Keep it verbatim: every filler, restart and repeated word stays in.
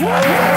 Whoa!